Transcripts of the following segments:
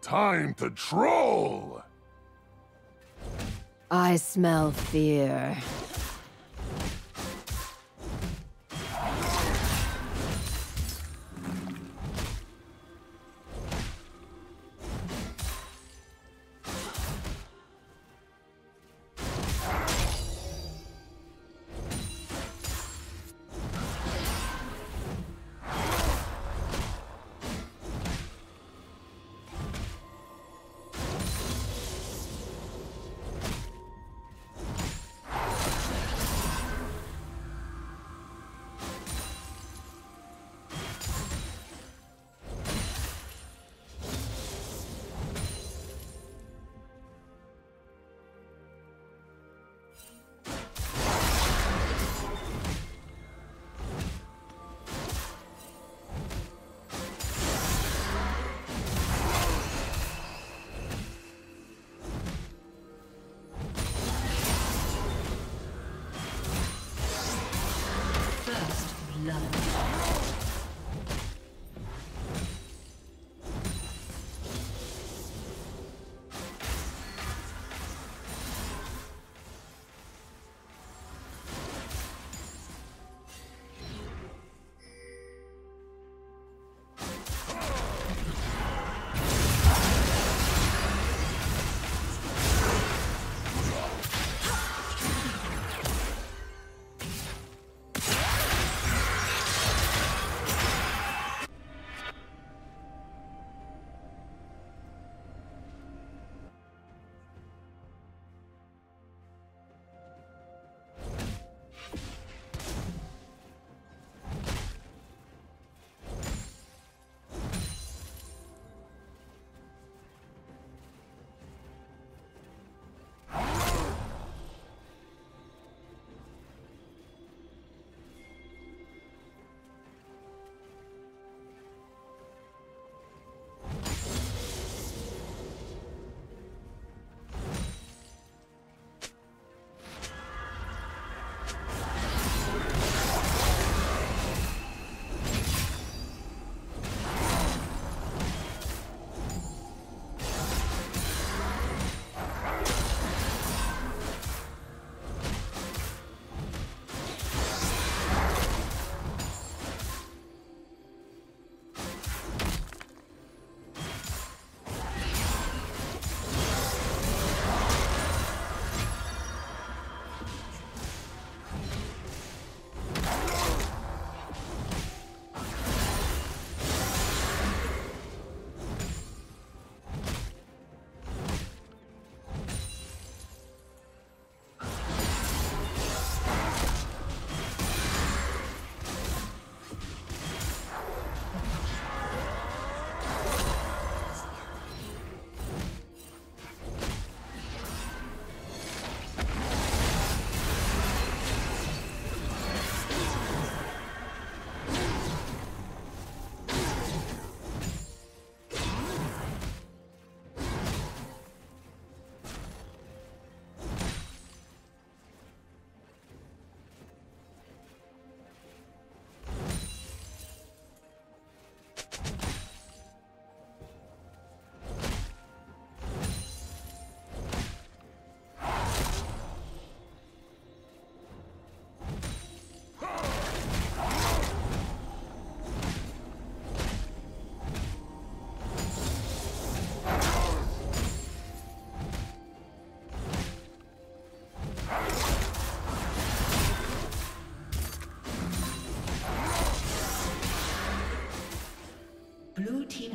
Time to troll! I smell fear.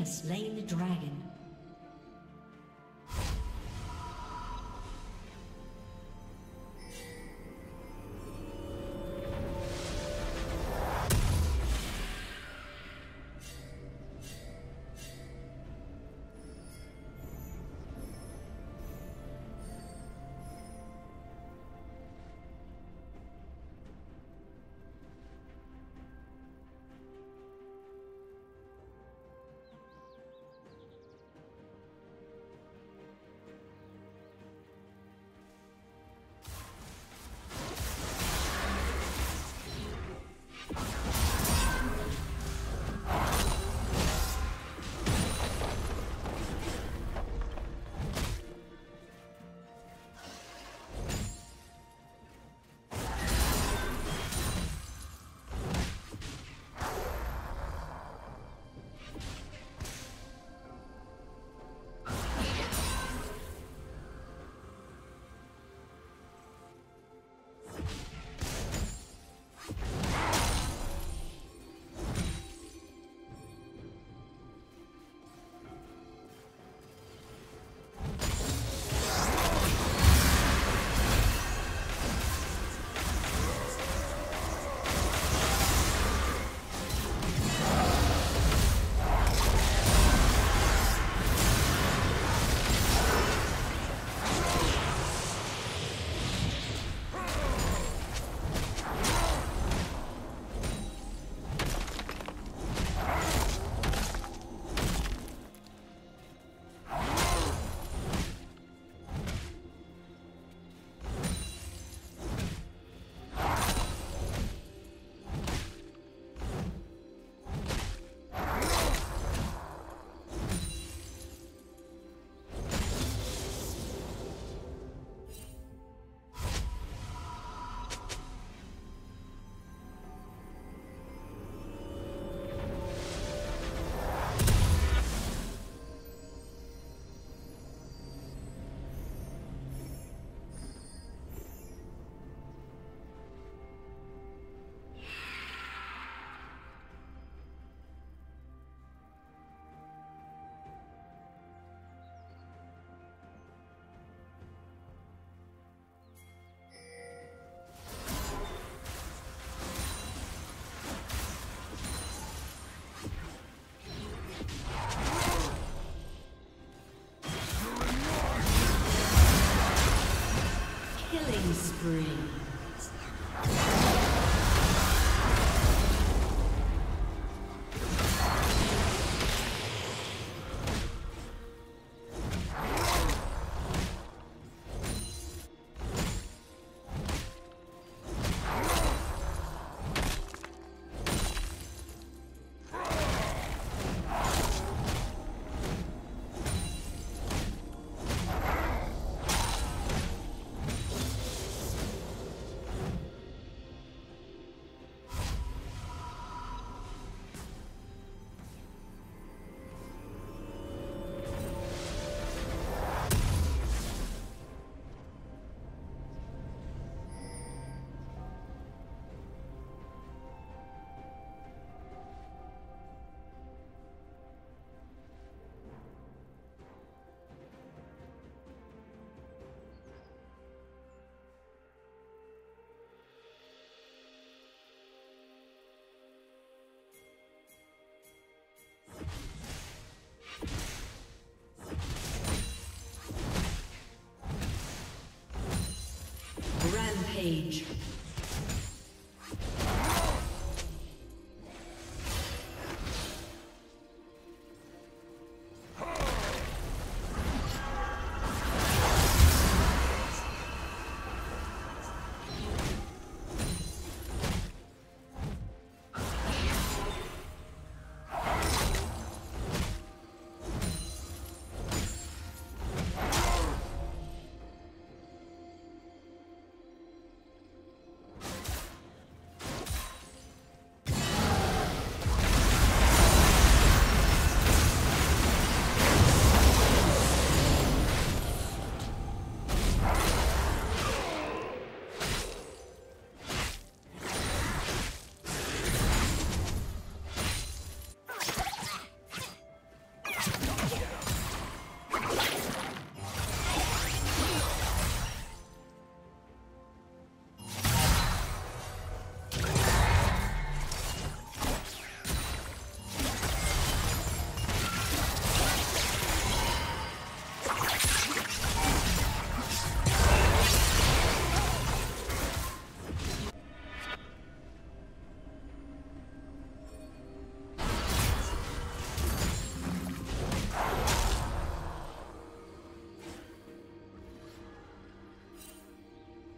Slain the dragon. spree. Age.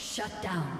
Shut down.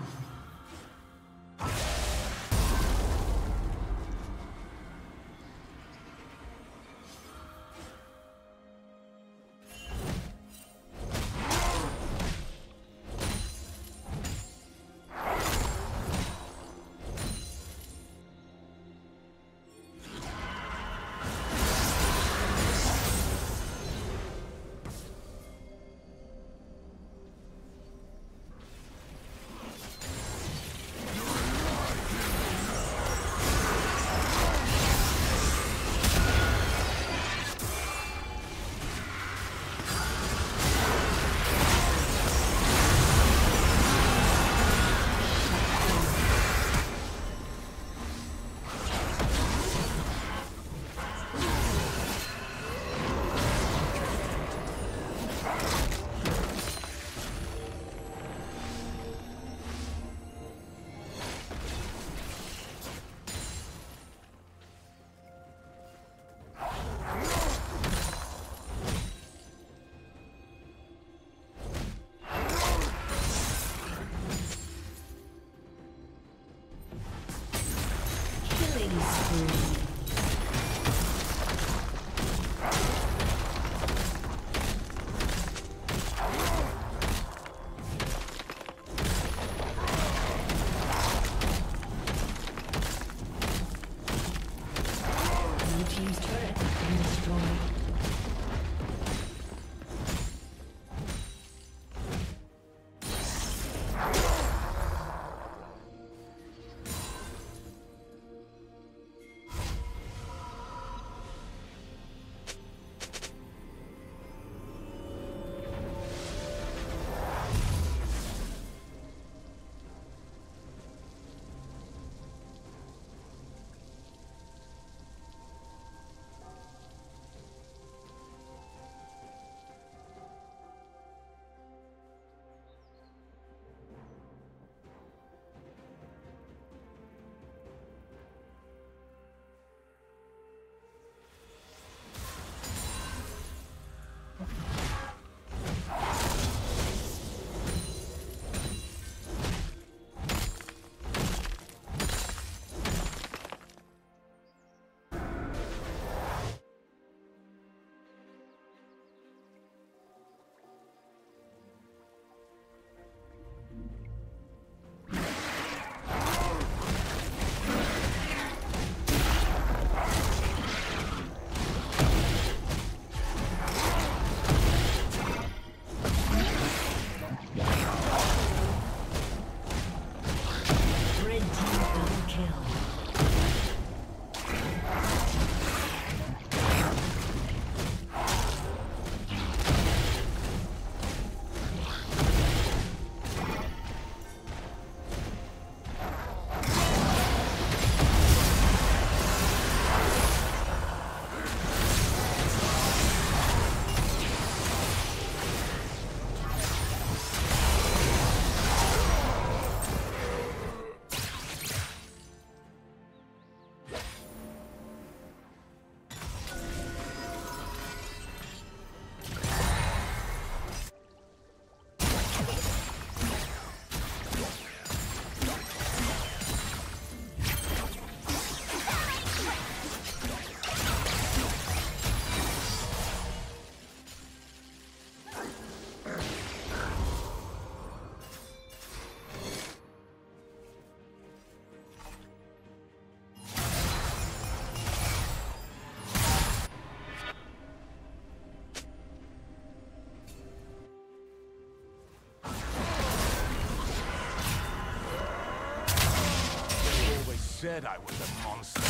said I was a monster.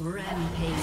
Rampage.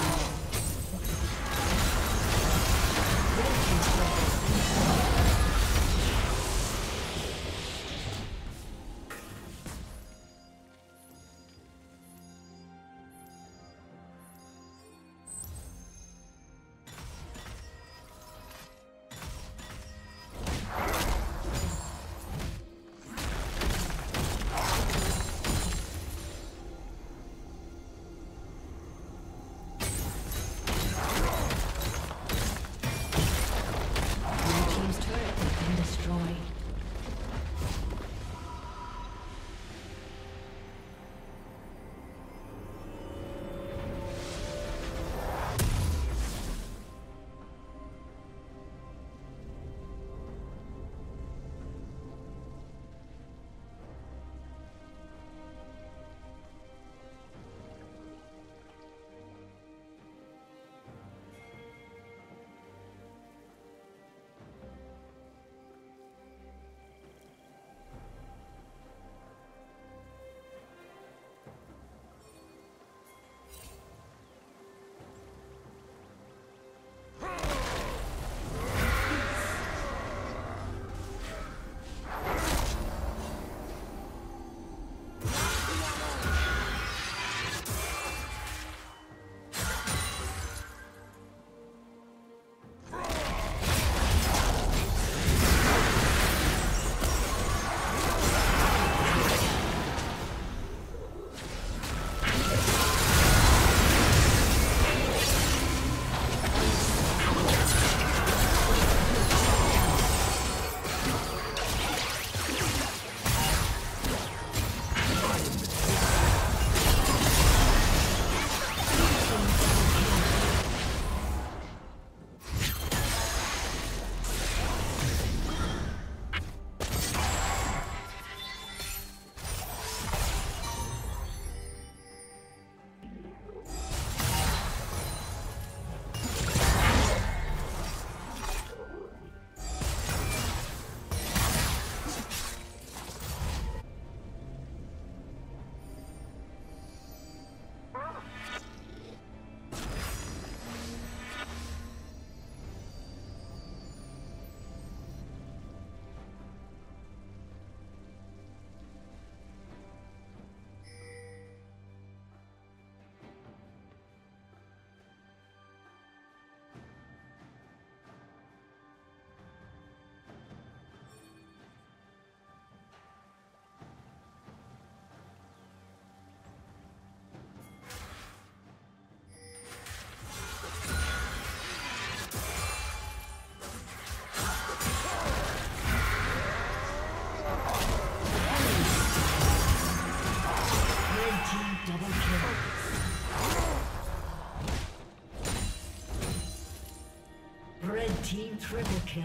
Team triple kill.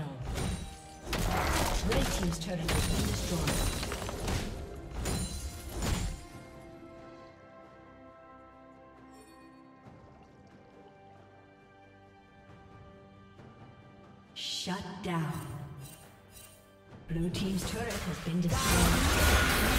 Red team's turret has been destroyed. Shut down. Blue team's turret has been destroyed.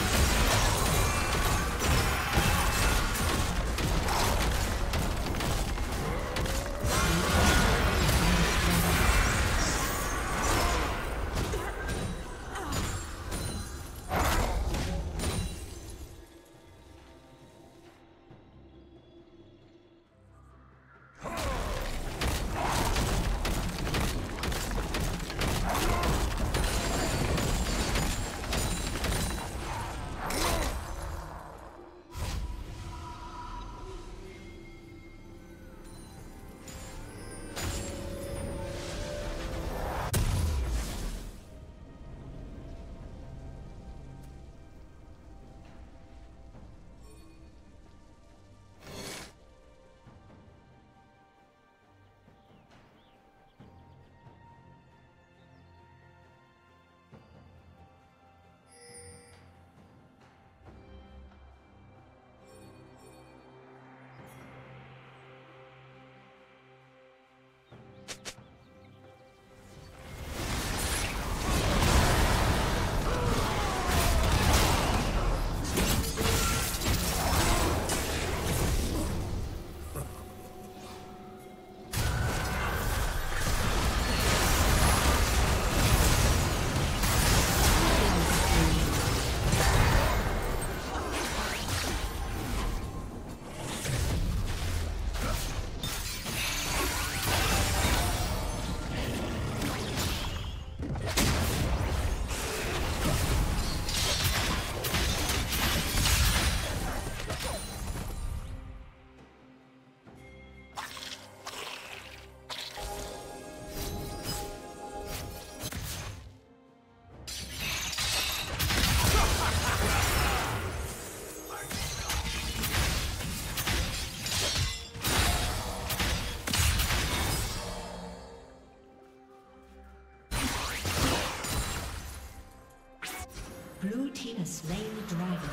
team has slain the dragon.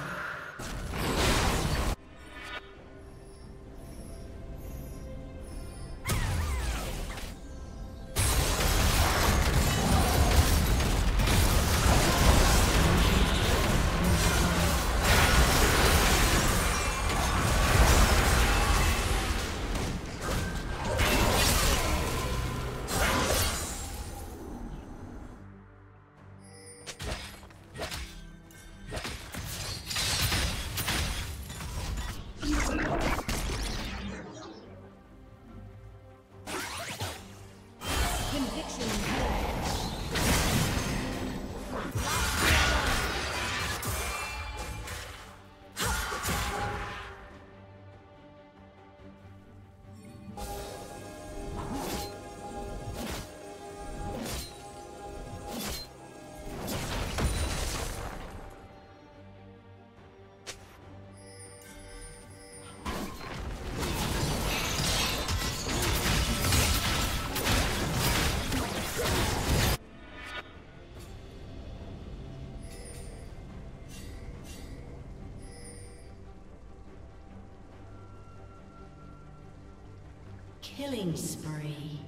Killing spree.